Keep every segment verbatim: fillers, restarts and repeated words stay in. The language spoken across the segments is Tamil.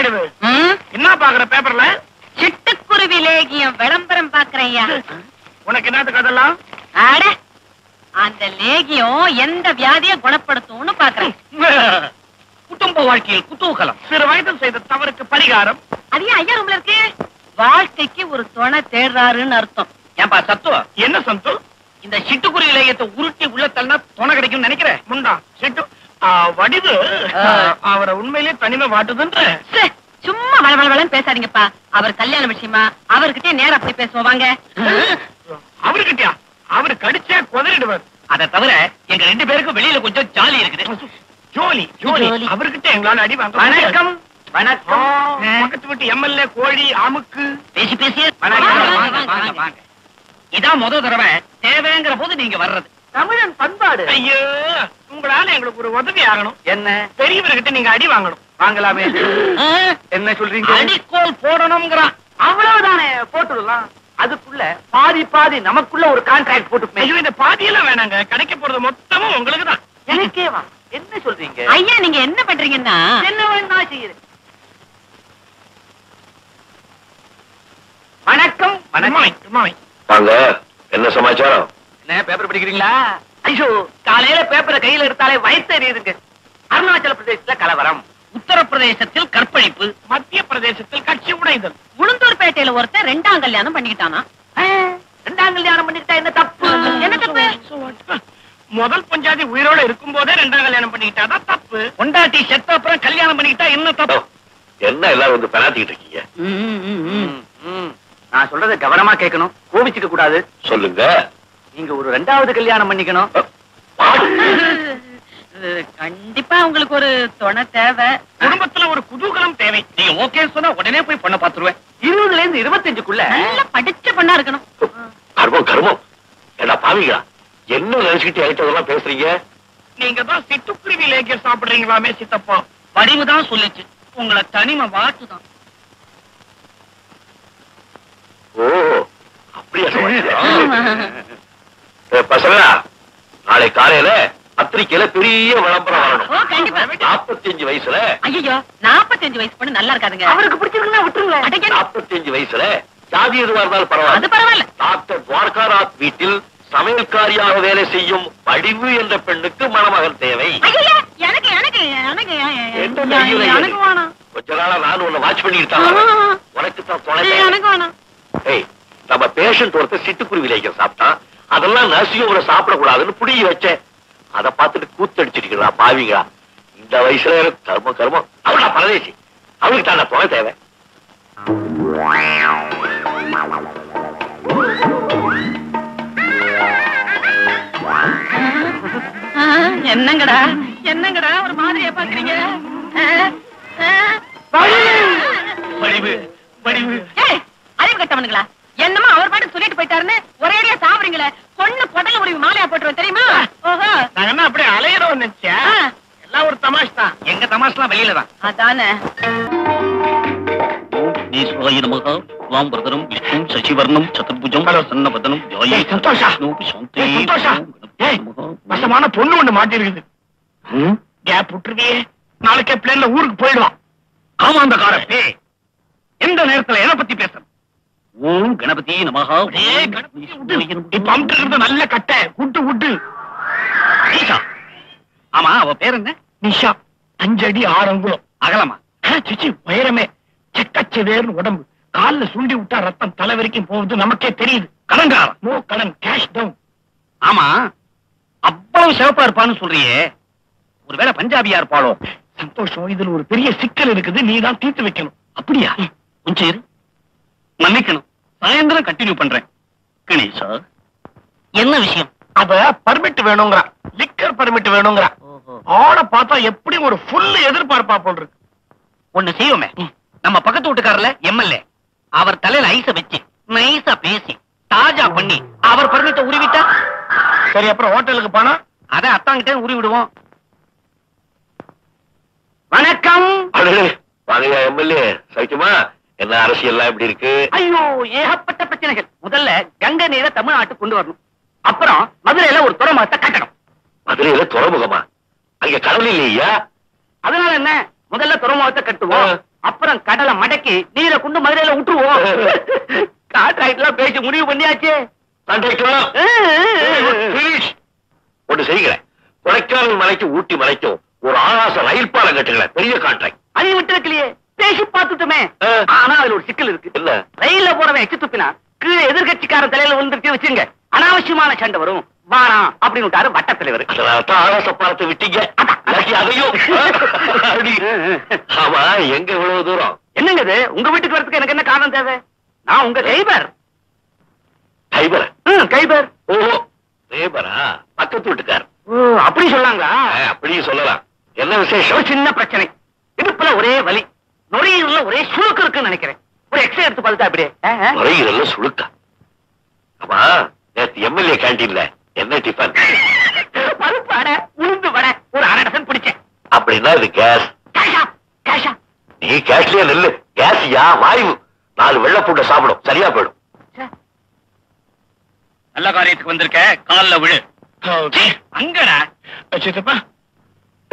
ஆயிடுது. என்ன பாக்குற பேப்பர்ல? சிட்டுக்குருவி லேகியம் விளம்பரம் பாக்குறையா? உனக்கு என்னது கதெல்லாம்? அட அந்த லேகியம் எந்த வியாதியை குணப்படுத்தும்னு பாக்குறேன். குடும்ப வாழ்க்கையில் குதூகலம், சிறு வயதில் செய்த தவறுக்கு பரிகாரம். அது ஏன் ஐயா ரூம்ல இருக்கு? வாழ்க்கைக்கு ஒரு துணை தேடுறாருன்னு அர்த்தம். ஏன்பா சத்து என்ன சத்து? இந்த சிட்டுக்குருவி லேகியத்தை உருட்டி உள்ள தள்ளினா துணை கிடைக்கும் நினைக்கிறேன். முண்டா சிட்டு வடிவு அவரை உண்மையிலே தனிமை வாட்டுதுன்ற. சும்மா வளவளவளன்னு பேசாதீங்கப்பா. அவர் கல்யாண விஷயமா அவர்கிட்டே நேரா போய் பேசுவாங்க. அவர்கிட்டயா? அவரு கடிச்சா கொதறிடுவார். அதை தவிர எங்க ரெண்டு பேருக்கும் வெளியில கொஞ்சம் ஜாலி இருக்குது. ஜோலி ஜோலி அவர்கிட்ட எங்களால அடி வாங்க. வணக்கம் வணக்கம். பக்கத்து வீட்டு எம்எல்ஏ கோழி அமுக்கு பேசி பேசி. இதான் முதல் தடவை தேவைங்கிற போது நீங்க வர்றது. தமிழன் பண்பாடு. ஐயோ உங்களால எங்களுக்கு ஒரு உதவி ஆகணும். என்ன? பெரியவர்கிட்ட நீங்க அடி வாங்கணும். வாங்கலாமே. என்ன சொல்றீங்க? அடிக்கோல் போடணும்ங்கறான். அவ்வளவுதானே போட்டுடலாம். அதுக்குள்ள பாதி பாதி நமக்குள்ள ஒரு கான்ட்ராக்ட் போட்டுப்போம். ஐயோ இந்த பாதியெல்லாம் வேணாங்க. கிடைக்க போறது மொத்தமும் உங்களுக்கு தான். எனக்கேவா? என்ன சொல்றீங்க? ஐயா நீங்க என்ன பண்றீங்கன்னா என்ன வேணா செய்யறேன். வணக்கம் வணக்கம். வாங்க என்ன சமாச்சாரம்? பேப்பர் படிக்கிறீங்களா? ஐயோ காலையில பேப்பரை கையில எடுத்தாலே வயசு எரியுதுங்க. அருணாச்சல பிரதேசத்துல கலவரம், உத்தரப்பிரதேசத்தில் கற்பழிப்பு, மத்திய பிரதேசத்தில் கட்சி உடைதல், உளுந்தூர்பேட்டையில ஒருத்தர் ரெண்டாம் கல்யாணம் பண்ணிக்கிட்டானா? ரெண்டாம் கல்யாணம் பண்ணிக்கிட்டா என்ன தப்பு? என்ன தப்பு? முதல் பஞ்சாதி உயிரோட இருக்கும் போதே ரெண்டாம் கல்யாணம் பண்ணிக்கிட்டாதான் தப்பு. பொண்டாட்டி செத்த அப்புறம் கல்யாணம் பண்ணிக்கிட்டா என்ன தப்பு? என்ன எல்லாரும் வந்து பராத்திக்கிட்டு இருக்கீங்க? நான் சொல்றத கவனமா கேட்கணும், கோபிச்சுக்க கூடாது. சொல்லுங்க. நீங்க ஒரு ரெண்டாவது கல்யாணம் பண்ணிக்கணும். கண்டிப்பா உங்களுக்கு ஒரு துணை தேவை. குடும்பத்துல ஒரு குதூகலம் தேவை. நீங்க ஓகே சொன்னா உடனே போய் பொண்ணை பாத்துருவேன். இருபதுல இருந்து இருபத்தஞ்சுக்குள்ள நல்லா படிச்ச பொண்ணா இருக்கணும். கர்மம் கர்மம். ஏன்னா பாவிங்களா என்ன நினைச்சுக்கிட்டு அழைச்சதெல்லாம் பேசுறீங்க? நீங்க தான் சிட்டுக்குருவி லேகிய சாப்பிடுறீங்களாமே சித்தப்பா. வடிவுதான் சொல்லிச்சு உங்களை தனிமை வாட்டுதான். ஓ அப்படியா? பசங்களா நாளை காலையில பத்திரிக்கையில பெரிய விளம்பரம் வரணும். நாப்பத்தஞ்சு வயசுல ஐயோ நாப்பத்தஞ்சு வயசு பண்ண நல்லா இருக்காதுங்க. அவருக்கு பிடிச்சிருக்குன்னா விட்டுருங்க. நாப்பத்தஞ்சு வயசுல ஜாதி எதுவா இருந்தாலும் பரவாயில்ல பரவாயில்ல. டாக்டர் துவாரகாநாத் வீட்டில் சமையல்காரியாக வேலை செய்யும் வடிவு என்ற பெண்ணுக்கு மணமகன் தேவை. எனக்கு எனக்கு எனக்கு எனக்கு வேணாம். கொஞ்ச நாளா நான் உன்னை வாட்ச் பண்ணிருக்காங்க. உனக்கு தான் தொலைவே. எனக்கு வேணாம். ஏய் நம்ம பேஷண்ட் ஒருத்தர் சிட்டுக்குருவி லேகியம் சாப்பிட்டான். அதெல்லாம் நசியோட சாப்பிடக்கூடாதுன்னு புடிய வச்சேன். அதை பார்த்துட்டு கூத்தடிச்சிருக்கா பாவிங்களா. இந்த வயசுல எனக்கு கர்ம கர்மம். அவளா பரதேசி. அவளுக்கு தான் துணை தேவை. என்னங்கடா என்னங்கடா ஒரு மாதிரியா பாக்குறீங்க? அறிவு கட்டவனுங்களா? என்னமா அவர் பாட்டு சொல்லிட்டு போயிட்டாருன்னு ஒரே அடியா சாப்பிடுறீங்களே. கொண்டு பொடல உரிவு மாலையா போட்டுருவோம் தெரியுமா? ஓஹோ நாங்க என்ன அப்படியே அலையிறோம் நினைச்சா? எல்லாம் ஒரு தமாஷ் தான். எங்க தமாஷ்லாம் வெளியில தான். அதானே ம் விஷ்ணு சசிவர்ணம் சதுர்புஜம் சன்னபதனம் ஜாயை சந்தோஷா சந்தோஷா. வசமான பொண்ணு ஒண்ணு மாட்டிருக்குது. கேப் விட்டுருவியே. நாளைக்கே பிளேன்ல ஊருக்கு போயிடுவான். ஆமா அந்த காரப்பே எந்த நேரத்துல எதை பத்தி பேசுறோம்? ஓம் கணபதி நமஹா. நல்ல கட்டை விட்டு விட்டு. ஆமா அவ பேர் என்ன? நிஷா. அஞ்சு அடி ஆறு அங்குலம் அகலமா சிச்சி உயரமே. செக்கச்சவேர்னு உடம்பு. கால்ல சுண்டி விட்டா ரத்தம் தலை வரைக்கும் போகுது. நமக்கே தெரியுது. கடன்காரன். நோ கடன் கேஷ் டவுன். ஆமா அவ்வளவு சிவப்பா இருப்பான்னு சொல்றியே. ஒருவேளை பஞ்சாபியா இருப்பாளோ? சந்தோஷம் இதுல ஒரு பெரிய சிக்கல் இருக்குது. நீ தான் தீர்த்து வைக்கணும். அப்படியா? கொஞ்சம் இரு மன்னிக்கணும். சாயந்தரம் கண்டினியூ பண்றேன். கணேஷா என்ன விஷயம்? அத பர்மிட் வேணுங்கிறா. லிக்கர் பர்மிட் வேணுங்கிறா. ஆளை பார்த்தா எப்படி ஒரு ஃபுல் எதிர்பார்ப்பா போல் இருக்கு. ஒண்ணு செய்வோமே. நம்ம பக்கத்து வீட்டுக்காரல எம்எல்ஏ அவர் தலையில ஐச வச்சு நைசா பேசி தாஜா பண்ணி அவர் பர்மிட்ட உருவிட்டா சரி. அப்புறம் ஹோட்டலுக்கு போனா அதை அத்தாங்கிட்ட உருவிடுவோம். வணக்கம். வாங்க எம்எல்ஏ. சகிக்குமா என்ன அரசியல் எப்படி இருக்கு? ஐயோ ஏகப்பட்ட பிரச்சனைகள். முதல்ல கங்கை நீரை தமிழ்நாட்டுக்கு கொண்டு வரணும். அப்புறம் மதுரையில ஒரு துறைமுகத்தை கட்டணும். மதுரையில துறைமுகமா? அங்க கடல் இல்லையா? அதனால என்ன முதல்ல துறைமுகத்தை கட்டுவோம். அப்புறம் கடலை மடக்கி நீரை கொண்டு மதுரையில விட்டுருவோம். கான்ட்ராக்ட் எல்லாம் பேசி முடிவு பண்ணியாச்சு. ஒன்று செய்கிறேன், கொடைக்கானல் மலைக்கு ஊட்டி மலைக்கும் ஒரு ஆகாச ரயில் பாலம் கட்டுங்கள, பெரிய கான்ட்ராக்ட். அதையும் விட்டுருக்கலையே, பேசி பார்த்துட்டுமே. ஆனா அதுல ஒரு சிக்கல் இருக்கு. இல்ல ரயில்ல போறவன் எச்சு துப்பினா கீழே எதிர்கட்சிக்கார தலையில விழுந்துருக்கே வச்சுங்க, அனாவசியமான சண்டை வரும். வானா அப்படின்னு விட்டாரு வட்ட தலைவர். ஆகாச பாலத்தை விட்டீங்க. ஆமா, எங்க இவ்வளவு தூரம்? என்னங்க உங்க வீட்டுக்கு வரதுக்கு எனக்கு என்ன காரணம் தேவை? நான் உங்க கைபர். கைபர்? கைபர். ஓஹோ, கைபரா? பக்கத்து வீட்டுக்கார் அப்படி சொல்லாங்களா? அப்படியே சொல்லலாம். என்ன விசேஷம்? சின்ன பிரச்சனை, இடுப்புல ஒரே வலி, நுரையீரல்ல ஒரே சுழுக்கு இருக்குன்னு நினைக்கிறேன். ஒரு எக்ஸ்ரே எடுத்து பார்த்தா அப்படியே நுரையீரல்ல சுழுக்கா? ஆமா, நேற்று எம்எல்ஏ கேண்டீன்ல என்ன டிஃபன்? பருப்பாட உளுந்து வடை ஒரு அரை டசன் பிடிச்சேன். அப்படின்னா இது கேஸ்? கேஷா? கேஷா? நீ கேஷ்லயே நெல்லு. கேஸ்யா வாய்வு. நாலு வெள்ளை பூண்டை சாப்பிடும், சரியா போயிடும். நல்ல காரியத்துக்கு வந்திருக்க, கால்ல விழு. அங்கடா சித்தப்பா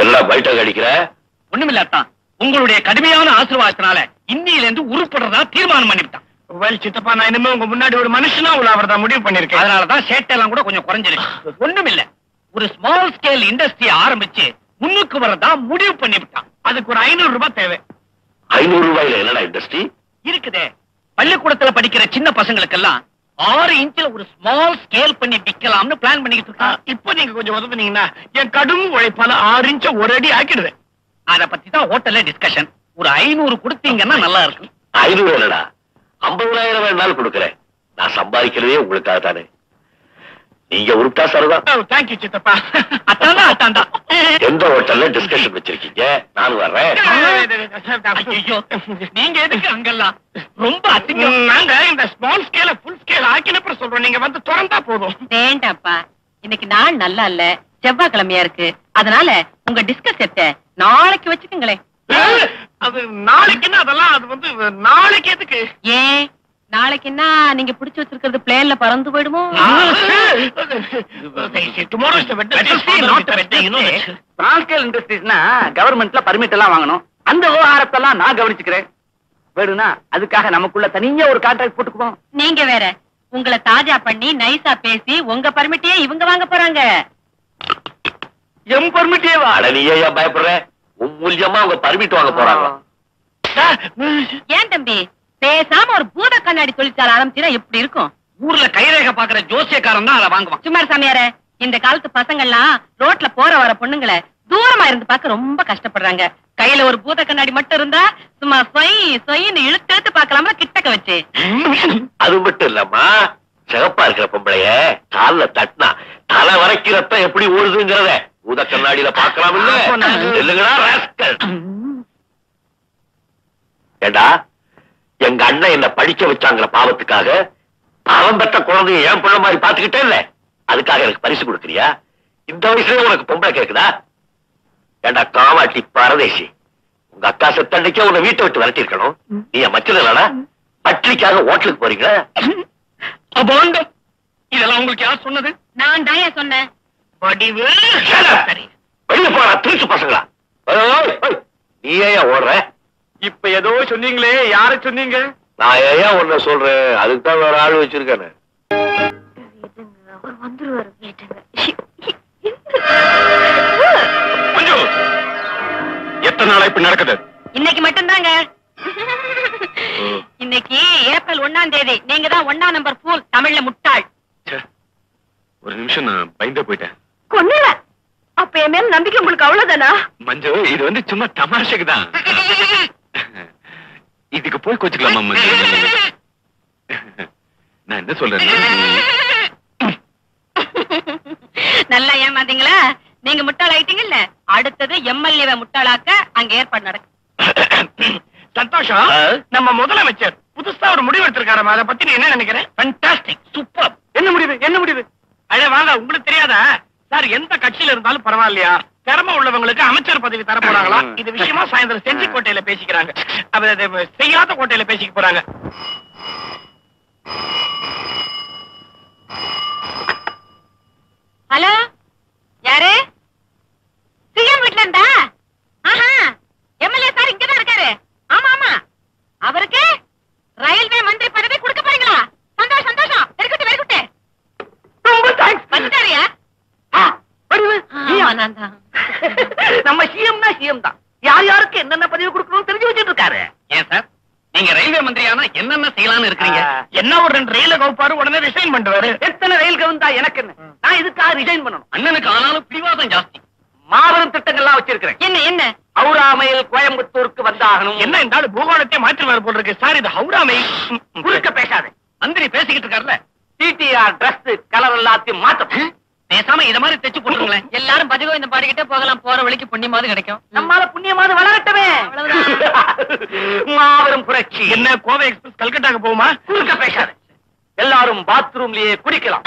எல்லாம் பைட்டா கடிக்கிற? ஒண்ணுமில்லாதான், உங்களுடைய கடுமையான ஆசீர்வாதத்தினால இன்னிலிருந்து உருப்படுறதா தீர்மானம் பண்ணிவிட்டான். சித்தப்பா நான் இனிமே உங்க முன்னாடி ஒரு மனுஷனா உள்ளவரதா முடிவு பண்ணிருக்கேன். அதனாலதான் சேட்டெல்லாம் கூட கொஞ்சம் குறைஞ்சிருக்கு. ஒண்ணும் இல்ல, ஒரு ஸ்மால் ஸ்கேல் இண்டஸ்ட்ரி ஆரம்பிச்சு முன்னுக்கு வரதா முடிவு பண்ணிவிட்டான். அதுக்கு ஒரு ஐநூறு ரூபாய் தேவை. ஐநூறு ரூபாயில என்னடா இண்டஸ்ட்ரி இருக்குதே? பள்ளிக்கூடத்துல படிக்கிற சின்ன பசங்களுக்கெல்லாம் ஆறு இன்ச்சில் ஒரு ஸ்மால் ஸ்கேல் பண்ணி விற்கலாம்னு பிளான் பண்ணிக்கிட்டு இருக்கான். இப்போ நீங்க கொஞ்சம் உதவுனீங்கன்னா என் கடும் உழைப்பால ஆறு இன்ச்ச ஒரு அடி ஆக்கிடுது. அதை பத்தி தான் ஹோட்டல்ல டிஸ்கஷன். ஒரு ஐநூறு கொடுத்தீங்கன்னா நல்லா இருக்கும். ஐநூறு இல்லடா, ஐம்பதாயிரம் வேணாலும் கொடுக்கிறேன். நான் சம்பாதிக்கிறதே உங்களுக்காக தானே. நீங்க உருட்டா சரதான். தேங்க்யூ சித்தப்பா. அத்தாண்டா அத்தாண்டா எந்த ஹோட்டல்ல டிஸ்கஷன் வச்சிருக்கீங்க? நான் வர்றேன். நீங்க எதுக்கு அங்கெல்லாம் ரொம்ப அதிகம்? நாங்க இந்த ஸ்மால் ஸ்கேல ஃபுல் ஸ்கேல் ஆக்கினப்புறம் சொல்றோம், நீங்க வந்து திறந்தா போதும். வேண்டாப்பா, இன்னைக்கு நான் நல்லா இல்ல, செவ்வாய்க்கிழமையா இருக்கு. அதனால உங்க டிஸ்கஷன் நாளைக்கு வச்சுக்கோங்களேன். அது நாளைக்குன்னா அதெல்லாம் அது வந்து நாளைக்கு எதுக்கு? ஏன் நாளைக்குன்னா நீங்க பிடிச்சு வச்சிருக்கிறது பிளேன்ல பறந்து போயிடுமோ? பிரான்ஸ்கேல் இண்டஸ்ட்ரீஸ்னா கவர்மெண்ட்ல பர்மிட் எல்லாம் வாங்கணும். அந்த விவகாரத்தெல்லாம் நான் கவனிச்சுக்கிறேன். வேணும்னா அதுக்காக நமக்குள்ள தனியா ஒரு கான்ட்ராக்ட் போட்டுக்குவோம். நீங்க வேற உங்களை தாஜா பண்ணி நைஸா பேசி உங்க பர்மிட்டையே இவங்க வாங்க போறாங்க. எம் பர்மிட்டே வாழையா பயப்படுற? மூலியமா அவங்க பர்மிட் வாங்க போறாங்க. ஏன் தம்பி பேசாம ஒரு பூத கண்ணாடி தொழிற்சாலை ஆரம்பிச்சுனா எப்படி இருக்கும்? ஊர்ல கைரேகை பாக்குற ஜோசியக்காரன் தான் அதை வாங்குவான். சுமார் சாமியாரே, இந்த காலத்து பசங்கள்லாம் ரோட்ல போற வர பொண்ணுங்களை தூரமா இருந்து பார்க்க ரொம்ப கஷ்டப்படுறாங்க. கையில ஒரு பூத கண்ணாடி மட்டும் இருந்தா சும்மா சொய் சொயின்னு இழுத்து இழுத்து பாக்கலாமா கிட்டக்க வச்சு. அது மட்டும் இல்லாமா சிகப்பா இருக்கிற பொம்பளைய கால்ல தட்டினா தலை வரைக்கிறப்ப எப்படி ஓடுதுங்கிறத பூத கண்ணாடியில பாக்கலாம். ஏண்டா எங்க அண்ணன் என்ன படிக்க வச்சாங்கிற பாவத்துக்காக பாவம் பெற்ற குழந்தைய ஏன் பிள்ளை மாதிரி பாத்துக்கிட்டே இல்ல? அதுக்காக எனக்கு பரிசு கொடுக்குறியா? இந்த வயசுல உனக்கு பொம்பளை கேக்குதா? ஏண்டா காவாட்டி பரதேசி, உங்க அக்கா செத்தன்னைக்கே உன்னை வீட்டை விட்டு விரட்டி இருக்கணும். நீ என் மச்சல இல்லடா, பட்லிக்காக ஹோட்டலுக்கு போறீங்களா? இதெல்லாம் உங்களுக்கு யார் சொன்னது? நான் தாயா சொன்னேன். வெளிய போற திருச்சி பசங்களா? நீ ஏன் ஓடுற? இப்ப ஏதோ சொன்னீங்களே, யார சொன்னீங்க? நான் ஏன் ஒண்ணு சொல்றேன், அதுக்குதான் வேற ஆள் வச்சிருக்கேன். எத்தனை நாளா இப்ப நடக்குது? இன்னைக்கு மட்டும்தாங்க. இன்னைக்கு ஏப்ரல் ஒன்னாம் தேதி. நீங்க தான் ஒன்னா நம்பர் பூல், தமிழ்ல முட்டாள். ஒரு நிமிஷம் நான் பயந்து போயிட்டேன். கொன்னுற அப்ப என் மேல நம்பிக்கை உங்களுக்கு அவ்வளவுதானா? மஞ்சு, இது வந்து சும்மா தமாஷைக்குதான். இதுக்கு போய் கோச்சுக்கலாமா மஞ்சு? நான் என்ன சொல்றேன், நல்லா ஏமாந்தீங்களா? நீங்க முட்டாள் ஆயிட்டீங்கல்ல, அடுத்தது எம்எல்ஏவை முட்டாளாக்க அங்க ஏற்பாடு நடக்கும். சந்தோஷம். நம்ம முதலமைச்சர் புதுசா ஒரு முடிவு எடுத்திருக்காரமா, அதை பத்தி நீ என்ன நினைக்கிறேன்? Fantastic, super. என்ன முடிவு? என்ன முடிவு? அழே வாங்க, உங்களுக்கு தெரியாதா சார்? எந்த கட்சியில இருந்தாலும் பரவாயில்லையா, திறமை உள்ளவங்களுக்கு அமைச்சர் பதவி தர போறாங்களா? இது விஷயமா சாயந்தரம் செஞ்சிக்கோட்டையில பேசிக்கிறாங்க. செய்யாத கோட்டையில பேசிக்க போறாங்க. ஹலோ, யாரு? சிஎம் வீட்ல இருந்தா? ஆஹா, எம்எல்ஏ சார் இங்கதான் இருக்காரு. ஆமா ஆமா, सीएम தான் यार யாருக்கு என்னென்ன பதவி கொடுக்கணும் தெரிஞ்சு வச்சிட்டு இருக்காரு ஏன் சார் நீங்க ரயில்வே மந்திரியானா என்னென்ன செய்யலாம்னு இருக்கீங்க என்ன ஒரு ரெண்டு ரயில கவுப்பாரு உடனே ரிசைன் பண்றாரு எத்தனை ரயில் கவுந்தா எனக்கு நான் இதுக்காக ரிசைன் பண்ணனும் அண்ணனுக்கு ஆனாலும் பிடிவாதம் ஜாஸ்தி மாபெரும் திட்டங்கள்லாம் வச்சிருக்கேன் என்ன என்ன ஹவுரா மயில் கோயம்புத்தூருக்கு வந்தாகணும் என்ன என்றால் பூகோளத்தை மாற்றுவார் போல இருக்கு சார் இது ஹவுரா மயில் குறுக்க பேசாதே மந்திரி பேசிக்கிட்டு இருக்கார்ல டிடிஆர் டிரஸ் கலர் எல்லாத்தையும் மாத்து பேசாம இத மாதிரி தெச்சு போடுங்களே எல்லாரும் பஜகோ இந்த பாடிக்கிட்டே போகலாம் போற வழிக்கு புண்ணியமாவது கிடைக்கும் நம்மால புண்ணியமாவது வளரட்டவே மாபெரும் புரட்சி என்ன கோவை எக்ஸ்பிரஸ் கல்கட்டாக்கு போகுமா குறுக்க பேசாதே எல்லாரும் பாத்ரூம்லயே குளிக்கலாம்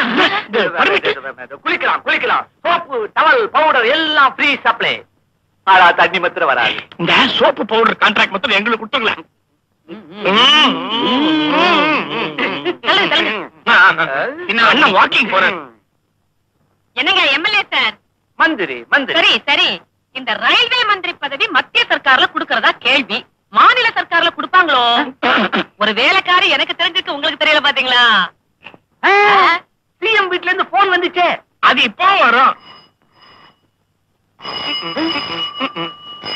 குளிக்கலாம் குளிக்கலாம் சோப்பு டவல் பவுடர் எல்லாம் ஃப்ரீ சப்ளை ஆனா தண்ணி மட்டும் வராது இந்த சோப்பு பவுடர் கான்ட்ராக்ட் மட்டும் எங்களுக்கு கொடுத்துக்கலாம் அண்ணன் வாக்கிங் போறேன் என்னங்க எம்எல்ஏ சார் மந்திரி மந்திரி சரி சரி இந்த ரயில்வே மந்திரி பதவி மத்திய சர்க்கார்ல கொடுக்கறதா கேள்வி மாநில சர்க்கார்ல கொடுப்பாங்களோ ஒரு வேலைக்காரி எனக்கு தெரிஞ்சிருக்கு உங்களுக்கு தெரியல பாத்தீங்களா சிஎம் வீட்ல இருந்து போன் வந்துச்சே அது இப்போ வரும்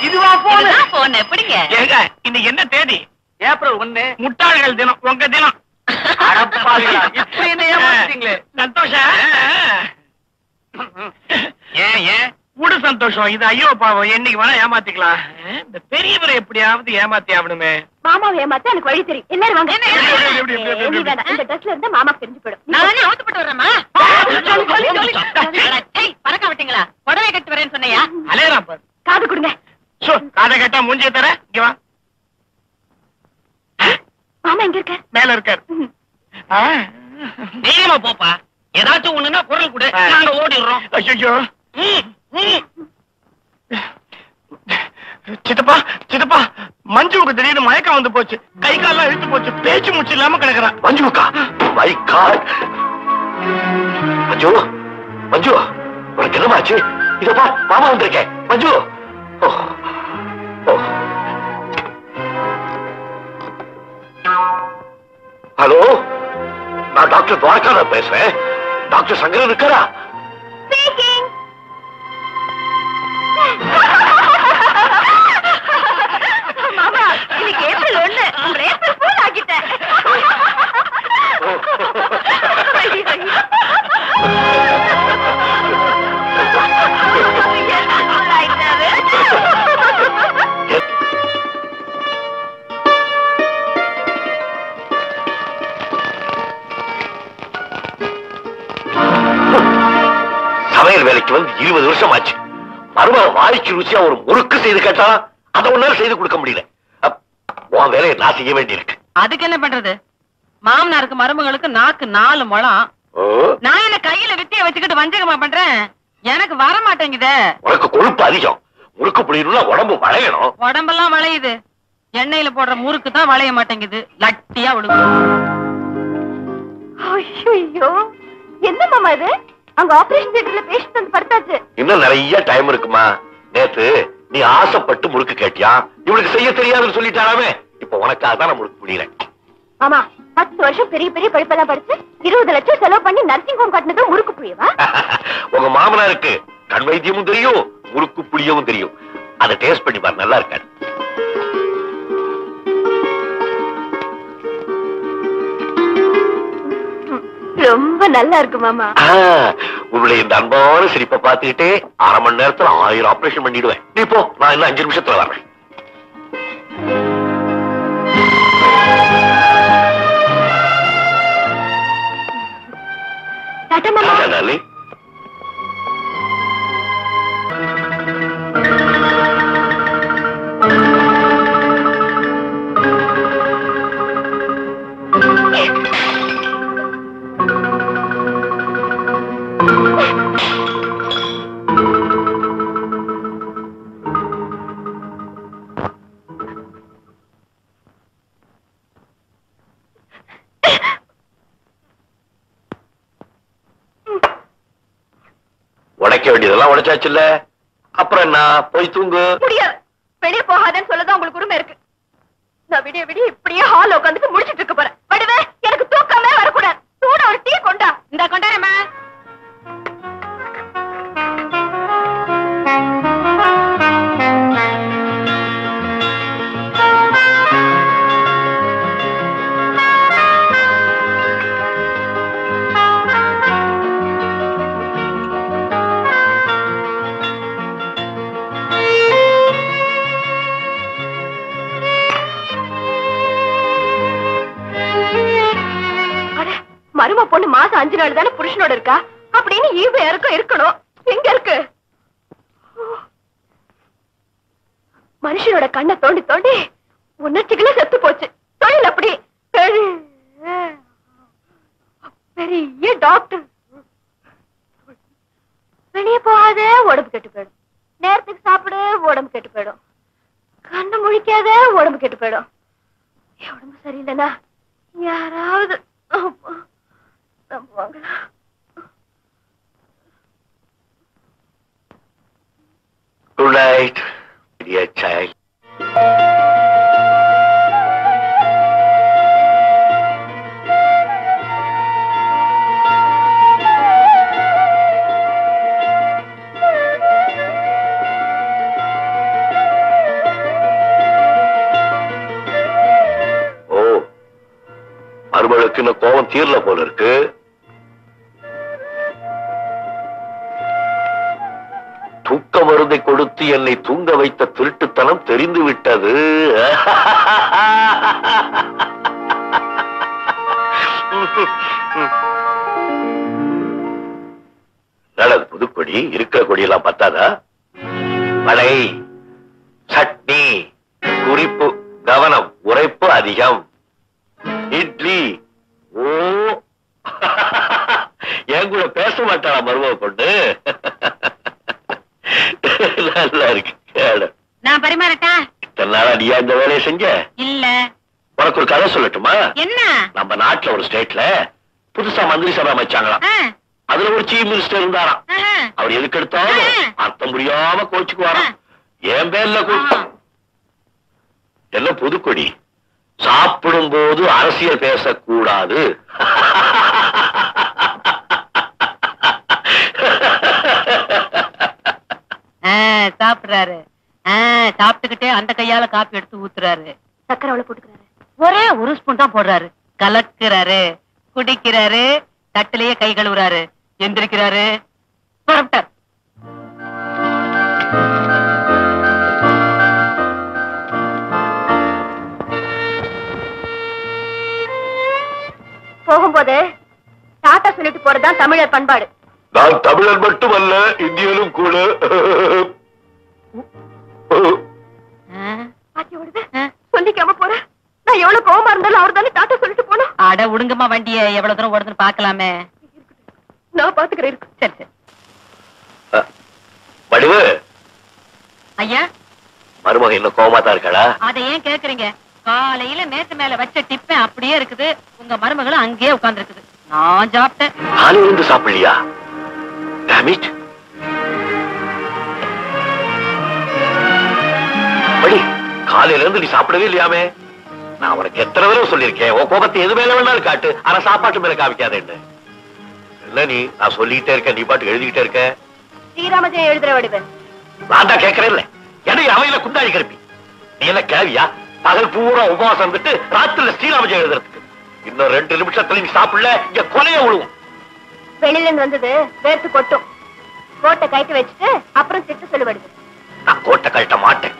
இதுவா போன் போன் எப்படிங்க ஏங்க இந்த என்ன தேதி ஏப்ரல் ஒன்று முட்டாள்கள் தினம் உங்க தினம் அடப்பாவிகளா இப்போ என்ன ஏமாத்துறீங்களே சந்தோஷம் ஏ ஏ கூடு சந்தோஷம் இது ஐயோ பாவம் என்னைக்கு வேணா ஏமாத்திக்கலாம் இந்த பெரியவரை எப்படியாவது ஏமாத்தி ஆகணுமே மாமாவை ஏமாத்தி எனக்கு வழி தெரியும் எல்லாரும் வாங்க இந்த ட்ரெஸ்ல இருந்தா மாமாக்கு தெரிஞ்சு போயிடும் நானே ஆத்துப்பட்டு வரேன்மா டேய் பறக்க விட்டீங்களா புடவை கட்டி வரேன்னு சொன்னையா அலையறா பாரு காது கொடுங்க சோ காதை கட்டா மூஞ்சிய தர இங்க வா மாமா எங்க இருக்க மேல இருக்காரு நீமா போப்பா ஏதாச்சும் ஒண்ணுன்னா குரல் கொடு நாங்க ஓடிடுறோம் ஐயோ சித்தப்பா சித்தப்பா மஞ்சுவுக்கு திடீர்னு மயக்கம் வந்து போச்சு கை காலெல்லாம் இழுத்து போச்சு பேச்சு மூச்சு இல்லாம கிடக்குறா மஞ்சுக்கா மை காட் மஞ்சு மஞ்சு உனக்கு என்னமாச்சு இதப்பா மாமா வந்திருக்கேன் மஞ்சு ஹலோ நான் டாக்டர் துவாரகா பேசுறேன் டாக்டர் சங்கரன் இருக்காரா மாமா இன்னைக்கு ஏப்ரல் ஒன்று உங்களை ஏப்ரல் ஃபூல் ஆக்கிட்டேன் சமையல் வேலைக்கு வந்து இருபது வருஷம் ஆச்சு மறுபடி வாய்ச்சி ருசியா ஒரு முறுக்கு செய்து கேட்டா அதை ஒன்னால செய்து கொடுக்க முடியல உன் வேலையை நான் செய்ய வேண்டியிருக்கு அதுக்கு என்ன பண்றது மாமனாருக்கு மருமகளுக்கு நாக்கு நாலு முழம் நான் என்ன கையில வித்திய வச்சுக்கிட்டு வஞ்சகமா பண்றேன் எனக்கு வர மாட்டேங்குதே உனக்கு கொழுப்பு அதிகம் முறுக்கு புளியணும்னா உடம்பு வளையணும் உடம்பெல்லாம் வளையுது எண்ணெயில போடுற முறுக்கு தான் வளைய மாட்டேங்குது லட்டியா விழுகும் என்ன மாமா இது அங்க ஆபரேஷன் தியேட்டர்ல பேஷண்ட் வந்து படுத்தாச்சு இன்னும் நிறைய டைம் இருக்குமா நேத்து நீ ஆசைப்பட்டு முறுக்கு கேட்டியா இவளுக்கு செய்ய தெரியாதுன்னு சொல்லிட்டாராமே இப்போ உனக்காக தான் நான் முறுக்கு புளிறேன் ஆமா பத்து வருஷம் பெரிய பெரிய படிப்பெல்லாம் படிச்சு இருபது லட்சம் செலவு பண்ணி நர்சிங் ஹோம் கட்டினது முறுக்கு புளியவா உங்க மாமனாருக்கு கண் வைத்தியமும் தெரியும் முறுக்கு புளியவும் தெரியும் அதை டேஸ்ட் பண்ணி பாரு நல்லா இருக்காது ரொம்ப நல்லா இருக்கு மாமா உங்களுடைய இந்த அன்பான சிரிப்பை பார்த்துக்கிட்டே அரை மணி நேரத்துல ஆயிரம் ஆபரேஷன் பண்ணிடுவேன் நீ போ நான் இன்னும் அஞ்சு நிமிஷத்துல வரேன் உழைச்சாச்சுல்ல அப்புறம் நான் போய் தூங்கு முடியாது வெளியே போகாதேன்னு சொல்லதான் உங்களுக்கு உரிமை இருக்கு நான் விடிய விடிய இப்படியே ஹால் உட்காந்துட்டு முடிச்சிட்டு இருக்க போறேன் வடிவே எனக்கு தூக்கமே வரக்கூடாது சூட ஒரு டீ கொண்டா இந்த கொண்டாரம்மா மாசம் அஞ்சு நாள் தானே புருஷனோட இருக்கா அப்படின்னு ஈவு யாருக்கும் இருக்கணும். எங்க இருக்கு? மனுஷனோட கண்ணை தோண்டி தோண்டி உணர்ச்சிகளே செத்து போச்சு. தொழில் அப்படி பெரிய டாக்டர். வெளியே போகாத, உடம்பு கெட்டு போயிடும். நேரத்துக்கு சாப்பிடு, உடம்பு கெட்டு போயிடும். கண்ணு முழிக்காத, உடம்பு கெட்டு போயிடும். உடம்பு சரியில்லைனா யாராவது நம்புவாங்களா? Good night, dear child. இன்னும் கோபம் தீர்ல போல இருக்கு. தூக்க மருந்தை கொடுத்து என்னை தூங்க வைத்த திருட்டுத்தனம் தெரிந்து விட்டது. நல்லது. புதுக்கொடி இருக்கிற கொடியெல்லாம் பத்தாதா? மழை, சட்னி, குறிப்பு, கவனம், உரைப்பு அதிகம், இட்லி. என் கூட பேச மாட்டாளா மருமக கொண்டு? நல்லா இருக்கு. நான் பரிமாறட்டா? இத்தனை நாளா நீயா இந்த வேலையை செஞ்ச? இல்ல. உனக்கு ஒரு கதை சொல்லட்டுமா? என்ன? நம்ம நாட்டுல ஒரு ஸ்டேட்ல புதுசா மந்திரி சபை அமைச்சாங்களாம். அதுல ஒரு சீஃப் மினிஸ்டர் இருந்தாராம். அவர் எதுக்கு எடுத்தாலும் அர்த்தம் புரியாம கோச்சுக்குவாராம். என் பேர்ல எல்லாம் புதுக்கொடி. சாப்பிடும் போது அரசியல் பேசக்கூடாது. சாப்பிடுறாரு, சாப்பிட்டுக்கிட்டே அந்த கையால காப்பி எடுத்து ஊத்துறாரு. சக்கரை அவ்வளவு போட்டுக்கிறாரு. ஒரே ஒரு ஸ்பூன் தான் போடுறாரு. கலக்குறாரு, குடிக்கிறாரு, தட்டிலேயே கை கழுவுறாரு, எந்திரிக்கிறாரு. பரப்பிட்டார். போகும்போது டாட்டா சொல்லிட்டு போறதுதான் தமிழர் பண்பாடு. நான் தமிழர் மட்டுமல்ல, இந்தியனும் கூட. சொல்லிக்காம போற. நான் எவ்வளவு கோவமா இருந்தாலும் அவர் தானே டாட்டா சொல்லிட்டு போனோம். அட விடுங்கம்மா, வண்டிய எவ்வளவு தூரம் ஓடுதுன்னு பாக்கலாமே. நான் பாத்துக்கிறேன். சரி சரி. வடிவு ஐயா, மருமகன் இன்னும் கோவமா தான் இருக்காளா? அதை ஏன் கேக்குறீங்க? காலையில மேத்து மேல வச்ச டிப்பே அப்படியே இருக்குது. உங்க மருமகளும் அங்கேயே உட்கார்ந்து இருக்குது. நான் சாப்பிட்டேன். காலையில இருந்து சாப்பிடலையா? காலையில இருந்து நீ சாப்பிடவே இல்லையாமே. நான் உனக்கு எத்தனை தடவை சொல்லிருக்கேன், உன் கோபத்தை எது மேல வேணாலும் காட்டு, ஆனா சாப்பாட்டு மேல காமிக்காதேன்னு. இல்ல நீ, நான் சொல்லிட்டே இருக்கேன், நீ பாட்டு எழுதிக்கிட்டே இருக்க. ஸ்ரீராமஜெயம் எழுதுற வடிவன் நான் கேட்கறேன். இல்ல என அவையில குண்டாடி கிளப்பி நீ என்ன கேவியா? பகல் பூரா உபவாசம் வந்துட்டு ராத்திரில ஸ்ரீராமஜெயம் எழுதுறதுக்கு. இன்னும் ரெண்டு நிமிஷத்துல நீ சாப்பிடல, இங்க கொலைய விழுவும். வெளியில இருந்து வந்தது வேர்த்து கொட்டும். கோட்டை கட்டி வச்சுட்டு அப்புறம் திட்டு சொல்லுவாடுது. நான் கோட்டை கட்ட மாட்டேன்,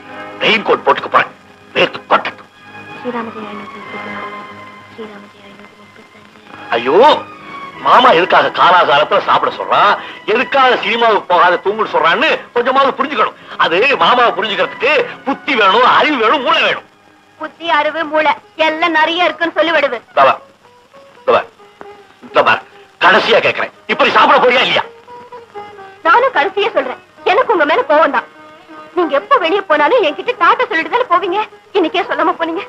ரெயின் கோட் போட்டுக்க போறேன். வேர்த்து கொட்டட்டும். ஐயோ மாமா, எதுக்காக காலாகாலத்துல சாப்பிட சொல்றான், எதுக்காக சினிமாவுக்கு போகாத தூங்குன்னு சொல்றான்னு கொஞ்சமாவது புரிஞ்சுக்கணும். அது மாமாவை புரிஞ்சுக்கிறதுக்கு புத்தி வேணும், அறிவு வேணும், மூளை வேணும். புத்தி, அறிவு, மூளை எல்லாம் நிறைய இருக்குன்னு சொல்லிவிடுது. கடைசியா கேக்குறேன், இப்படி சாப்பிட போறியா இல்லையா? நானும் கடைசியா சொல்றேன், எனக்கு உங்க மேல கோவம் தான். நீங்க எப்ப வெளியே போனாலும் என்கிட்ட டாட்டா சொல்லிட்டு தானே போவீங்க. இன்னைக்கே சொல்லாம போனீங்க.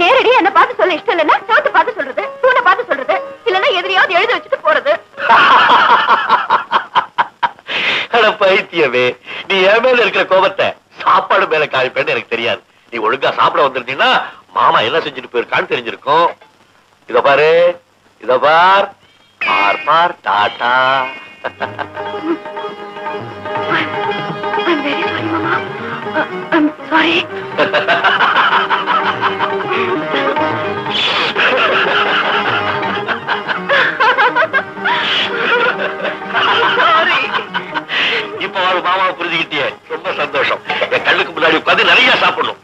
நேரடியா என்ன பார்த்து சொல்ல இஷ்டம் இல்லைன்னா டாட்டா பார்த்து சொல்றது, தூணை பார்த்து சொல்றது, இல்லைன்னா எதிரியாவது எழுதி வச்சுட்டு போறது. பைத்தியமே, நீ என் மேல இருக்கிற கோபத்தை சாப்பாடு மேல காய்ப்பேன்னு எனக்கு தெரியாது. நீ ஒழுங்கா சாப்பிட வந்துருந்தீங்கன்னா மாமா என்ன செஞ்சுட்டு போயிருக்கான்னு தெரிஞ்சிருக்கும். இத பாரு, இத பார், பார் பார் டாட்டா. இப்ப ஒரு மாமாவை புரிஞ்சுக்கிட்டே ரொம்ப சந்தோஷம். என் கண்ணுக்கு முன்னாடி உட்காந்து நிறைய சாப்பிடணும்.